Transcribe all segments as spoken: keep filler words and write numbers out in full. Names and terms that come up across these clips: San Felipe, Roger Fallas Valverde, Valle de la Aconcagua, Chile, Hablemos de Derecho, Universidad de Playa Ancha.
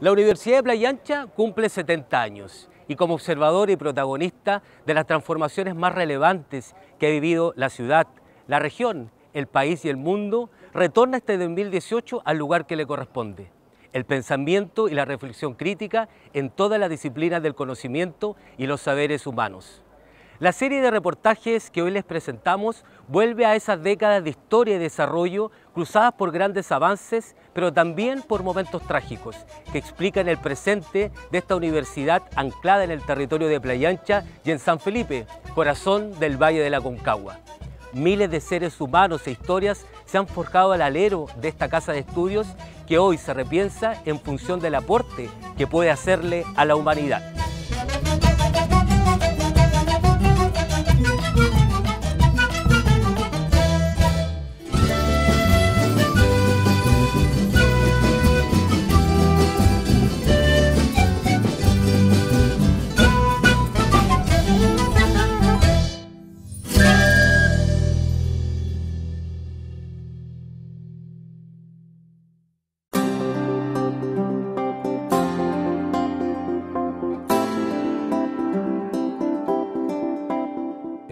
La Universidad de Playa Ancha cumple setenta años y como observador y protagonista de las transformaciones más relevantes que ha vivido la ciudad, la región, el país y el mundo, retorna este dos mil dieciocho al lugar que le corresponde. El pensamiento y la reflexión crítica en todas las disciplinas del conocimiento y los saberes humanos. La serie de reportajes que hoy les presentamos vuelve a esas décadas de historia y desarrollo cruzadas por grandes avances, pero también por momentos trágicos que explican el presente de esta universidad anclada en el territorio de Playa Ancha y en San Felipe, corazón del Valle de la Aconcagua. Miles de seres humanos e historias se han forjado al alero de esta casa de estudios que hoy se repiensa en función del aporte que puede hacerle a la humanidad.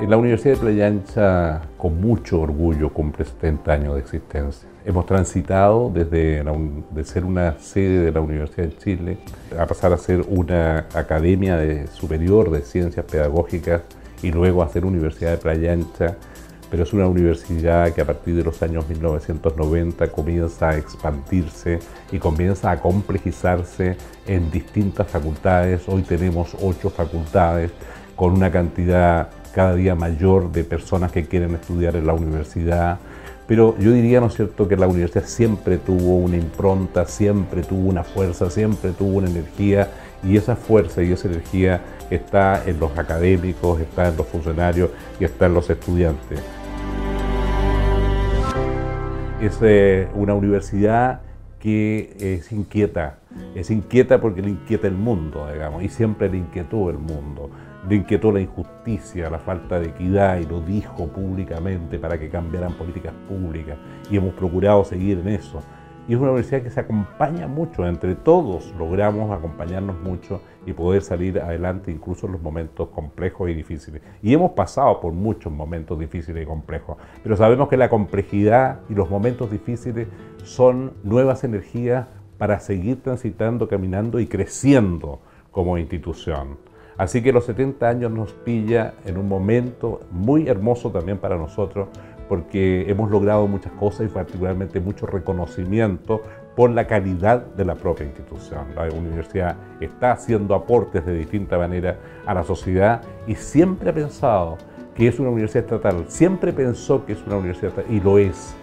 La Universidad de Playa Ancha, con mucho orgullo, cumple setenta años de existencia. Hemos transitado desde la, de ser una sede de la Universidad de Chile a pasar a ser una academia de, superior de ciencias pedagógicas y luego a ser Universidad de Playa Ancha, pero es una universidad que a partir de los años mil novecientos noventa comienza a expandirse y comienza a complejizarse en distintas facultades. Hoy tenemos ocho facultades con una cantidad cada día mayor de personas que quieren estudiar en la universidad, pero yo diría, ¿no es cierto?, que la universidad siempre tuvo una impronta, siempre tuvo una fuerza, siempre tuvo una energía, y esa fuerza y esa energía está en los académicos, está en los funcionarios y está en los estudiantes. Es eh, una universidad que es inquieta, es inquieta porque le inquieta el mundo, digamos, y siempre le inquietó el mundo. Le inquietó la injusticia, la falta de equidad y lo dijo públicamente para que cambiaran políticas públicas y hemos procurado seguir en eso. Y es una universidad que se acompaña mucho, entre todos logramos acompañarnos mucho y poder salir adelante incluso en los momentos complejos y difíciles. Y hemos pasado por muchos momentos difíciles y complejos, pero sabemos que la complejidad y los momentos difíciles son nuevas energías para seguir transitando, caminando y creciendo como institución. Así que los setenta años nos pilla en un momento muy hermoso también para nosotros porque hemos logrado muchas cosas y particularmente mucho reconocimiento por la calidad de la propia institución. La universidad está haciendo aportes de distinta manera a la sociedad y siempre ha pensado que es una universidad estatal, siempre pensó que es una universidad estatal y lo es.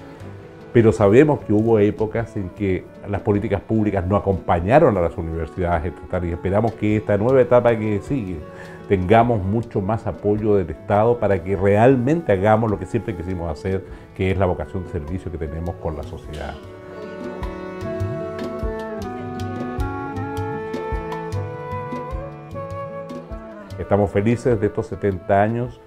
Pero sabemos que hubo épocas en que las políticas públicas no acompañaron a las universidades estatales y esperamos que esta nueva etapa que sigue tengamos mucho más apoyo del Estado para que realmente hagamos lo que siempre quisimos hacer, que es la vocación de servicio que tenemos con la sociedad. Estamos felices de estos setenta años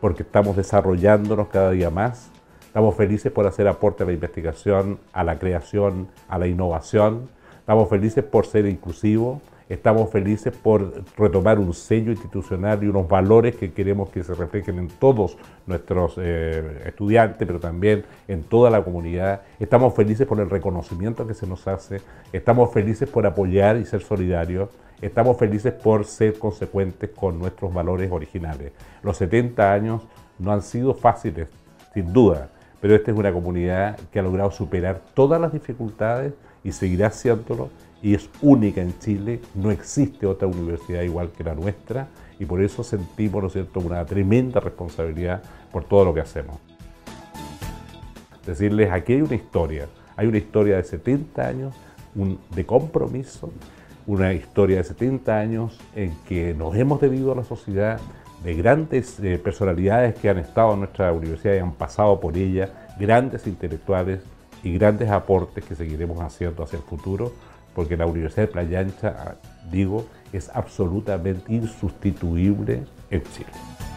porque estamos desarrollándonos cada día más. Estamos felices por hacer aporte a la investigación, a la creación, a la innovación. Estamos felices por ser inclusivos. Estamos felices por retomar un sello institucional y unos valores que queremos que se reflejen en todos nuestros eh, estudiantes, pero también en toda la comunidad. Estamos felices por el reconocimiento que se nos hace. Estamos felices por apoyar y ser solidarios. Estamos felices por ser consecuentes con nuestros valores originales. Los setenta años no han sido fáciles, sin duda. Pero esta es una comunidad que ha logrado superar todas las dificultades y seguirá haciéndolo y es única en Chile, no existe otra universidad igual que la nuestra y por eso sentimos, ¿no es cierto?, una tremenda responsabilidad por todo lo que hacemos. Decirles, aquí hay una historia, hay una historia de setenta años un, de compromiso, una historia de setenta años en que nos hemos debido a la sociedad, de grandes eh, personalidades que han estado en nuestra universidad y han pasado por ella, grandes intelectuales y grandes aportes que seguiremos haciendo hacia el futuro, porque la Universidad de Playa Ancha, digo, es absolutamente insustituible en Chile.